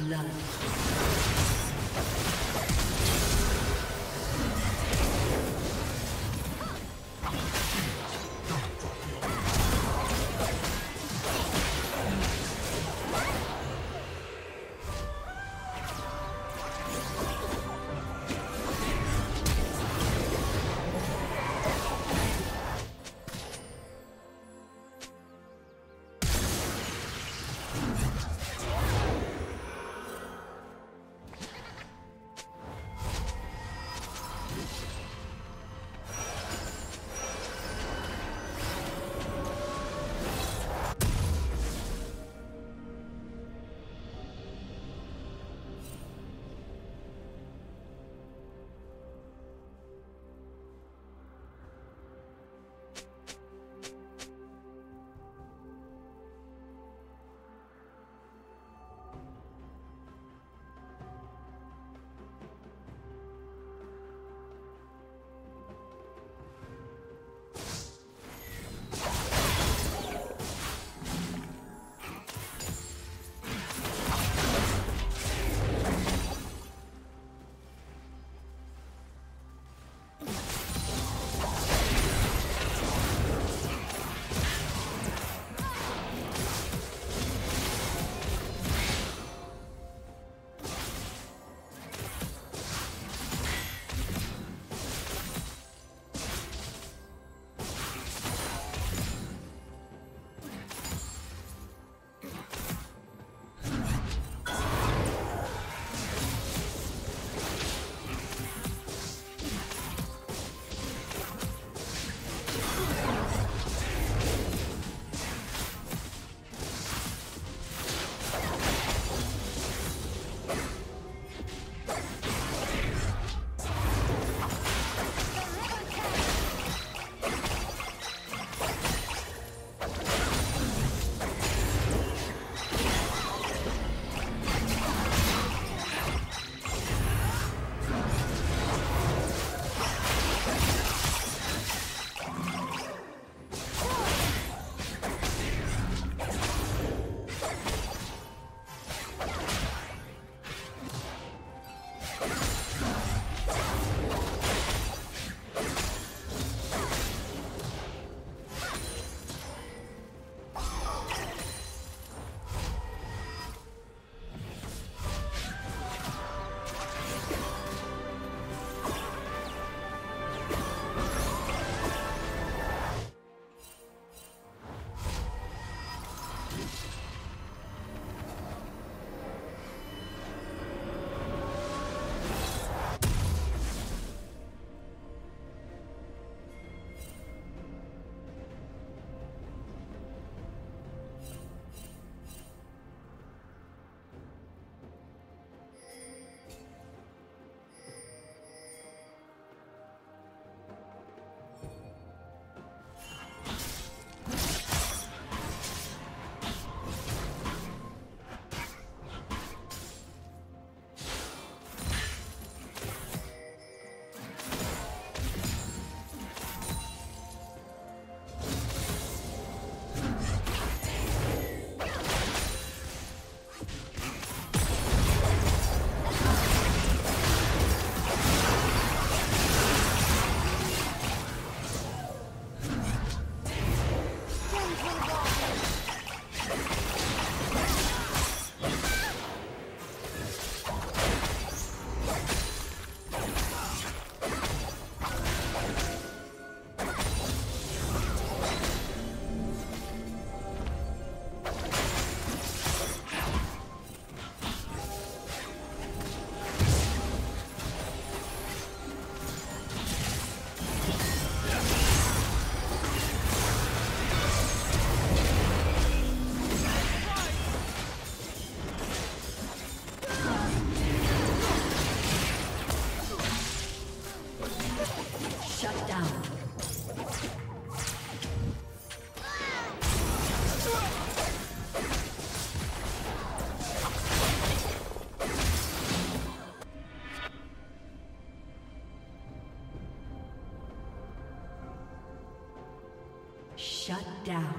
Shut down.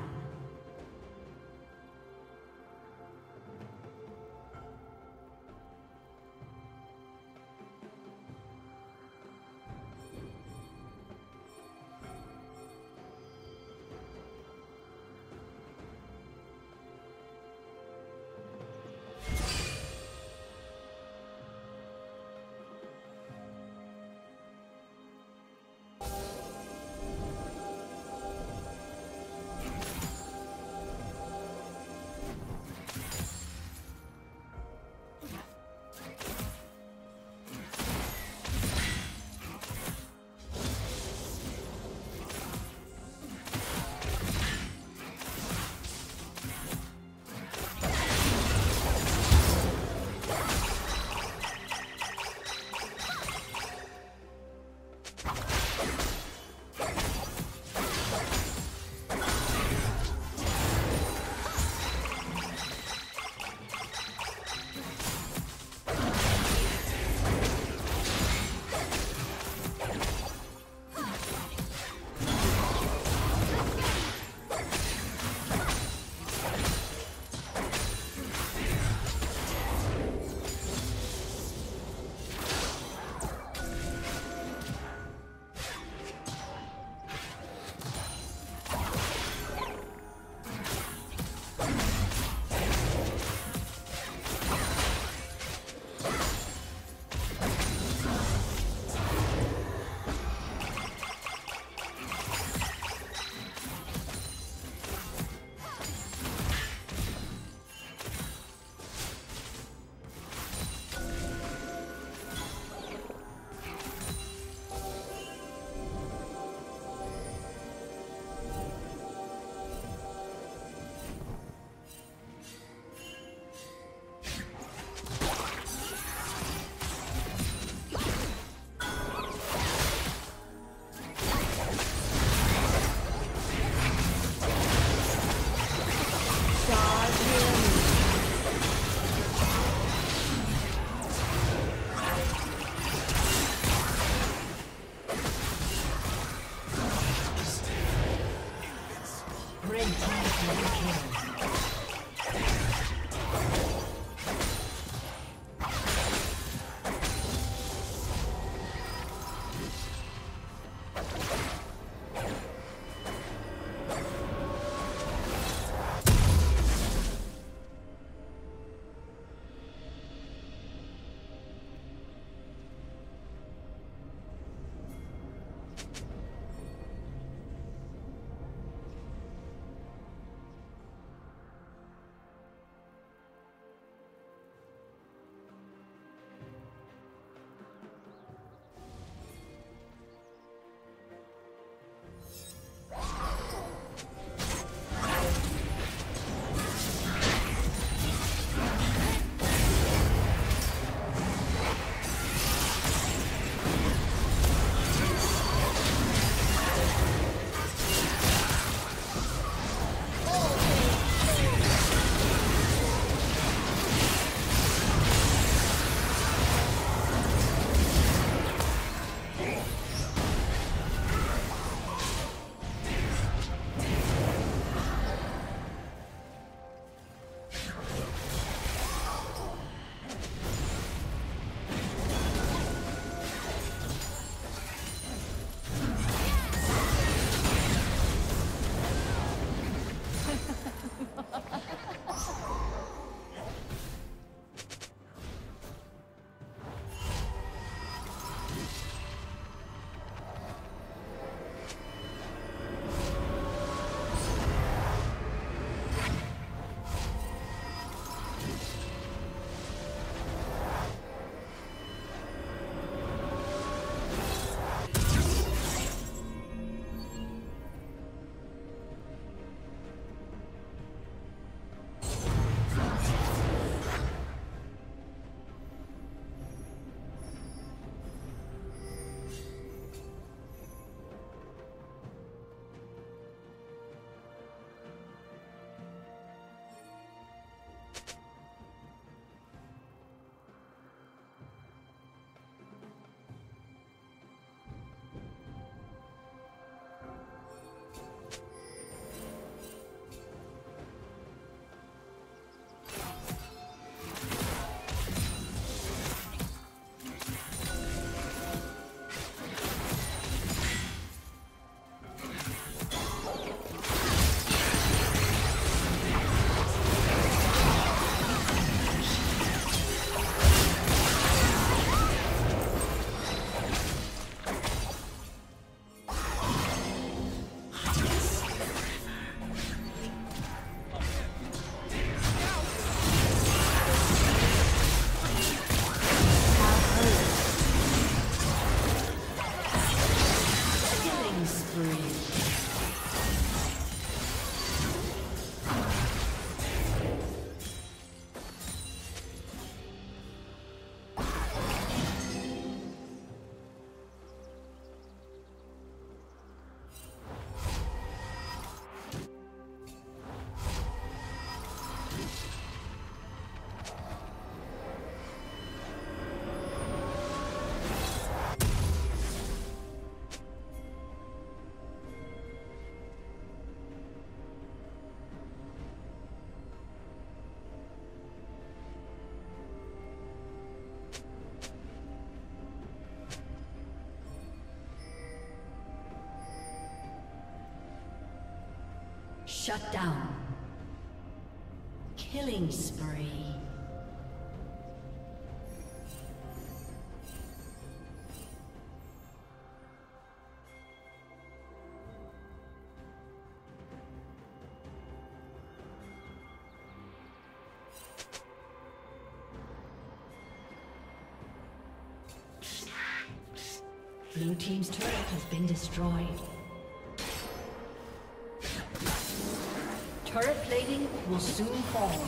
Shut down. Killing spree. Blue team's turret has been destroyed. Turret plating will soon fall.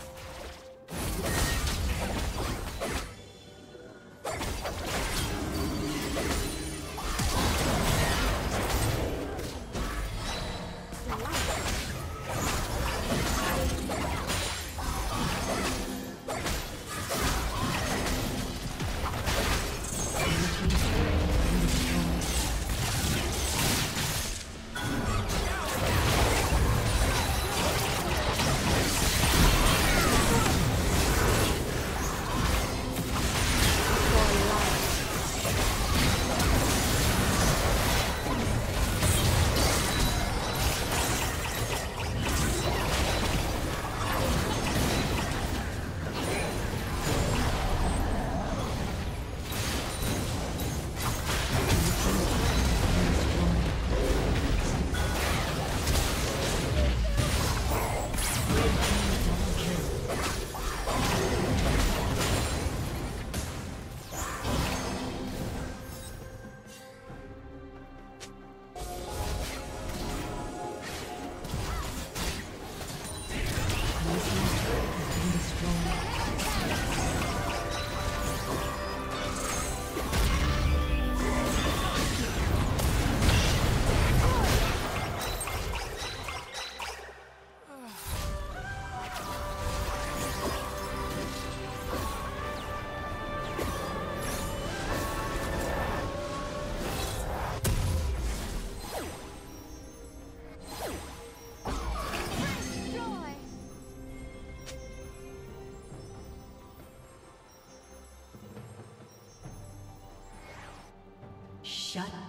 Shut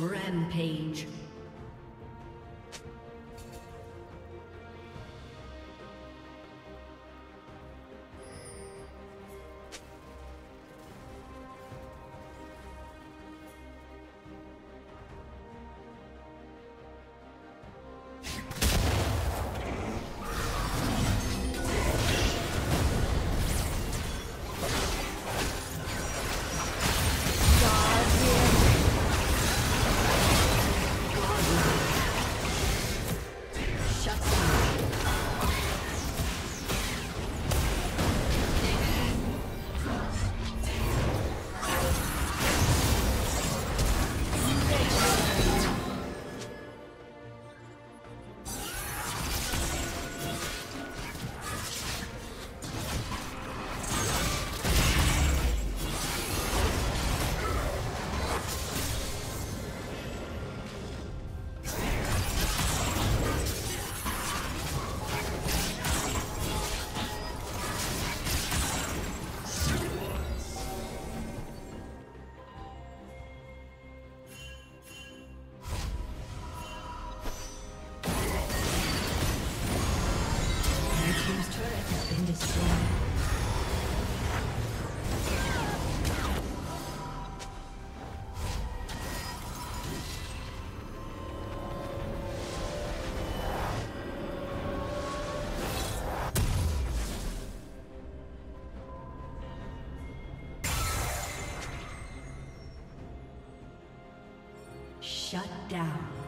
Rampage. Shut down.